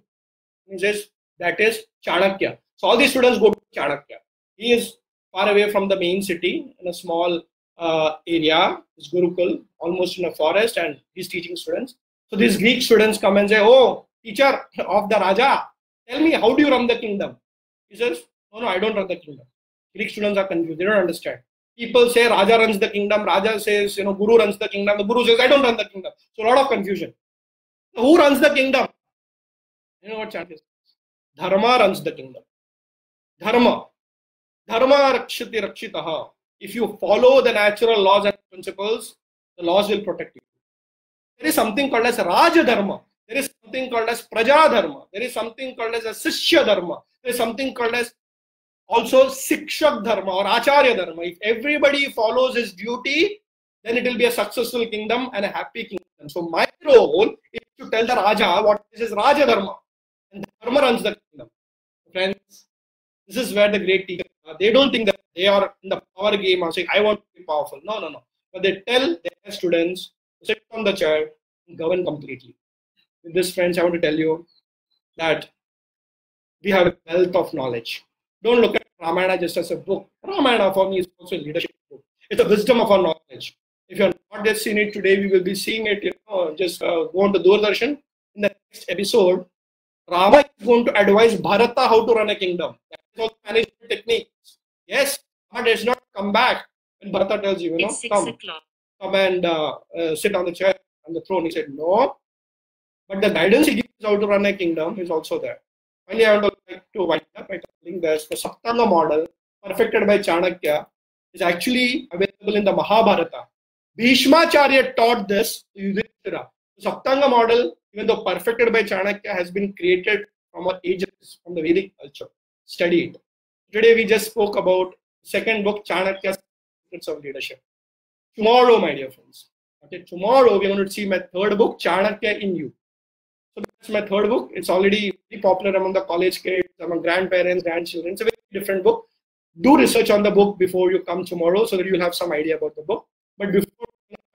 He says, that is Chanakya. So all these students go to Chanakya. He is far away from the main city in a small uh, area, his Gurukul, almost in a forest, and he's teaching students. So these Greek students come and say, oh, teacher of the Raja, tell me, how do you run the kingdom? He says, no, no, I don't run the kingdom. Greek students are confused. They don't understand. People say Raja runs the kingdom. Raja says, you know, Guru runs the kingdom. The Guru says, I don't run the kingdom. So a lot of confusion. So who runs the kingdom? You know what Chanakya says? Dharma runs the kingdom. Dharma. Dharma rakshati rakshitaha. If you follow the natural laws and principles, the laws will protect you. There is something called as Raja Dharma. There is something called as Praja Dharma. There is something called as Sishya Dharma. There is something called as also Sikshak Dharma or Acharya Dharma. If everybody follows his duty, then it will be a successful kingdom and a happy kingdom. So my role is to tell the Raja what is his Raja Dharma. And Dharma runs the kingdom. Friends, this is where the great teachers are. They don't think that they are in the power game or saying, I want to be powerful. No, no, no. But they tell their students to sit on the chair and govern completely. With this, friends, I want to tell you that we have a wealth of knowledge. Don't look at Ramayana just as a book. Ramayana for me is also a leadership book. It's a wisdom of our knowledge. If you are not yet seeing it today, we will be seeing it. You know, just uh, go on to Doordarshan. In the next episode, Rama is going to advise Bharata how to run a kingdom. That is also management techniques. Yes, but it's not come back. When Bharata tells you, you know, come, come and uh, uh, sit on the chair on the throne. He said, no. But the guidance he gives how to run a kingdom is also there. Finally, I would like to wind up by telling this. The Saptanga model, perfected by Chanakya, is actually available in the Mahabharata. Bhishmacharya taught this to Yudhishthira. The Saptanga model, even though perfected by Chanakya, has been created from our ages, from the Vedic culture. Study it. Today, we just spoke about the second book, Chanakya's Secrets of Leadership. Tomorrow, my dear friends, okay, tomorrow we're going to see my third book, Chanakya in You. So that's my third book. It's already very popular among the college kids, among grandparents, grandchildren. It's a very different book. Do research on the book before you come tomorrow so that you'll have some idea about the book. But before,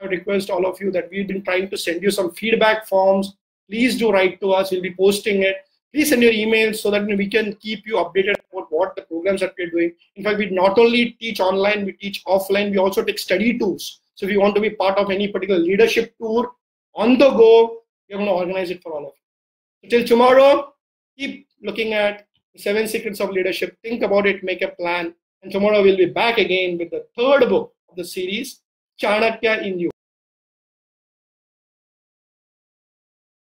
I request all of you that we've been trying to send you some feedback forms. Please do write to us. We'll be posting it. Please send your emails so that we can keep you updated about what the programs that we're doing. In fact, we not only teach online, we teach offline. We also take study tours. So if you want to be part of any particular leadership tour on the go, we're going to organize it for all of you. So till tomorrow, keep looking at the Seven Secrets of Leadership. Think about it, make a plan. And tomorrow we'll be back again with the third book of the series, Chanakya in You.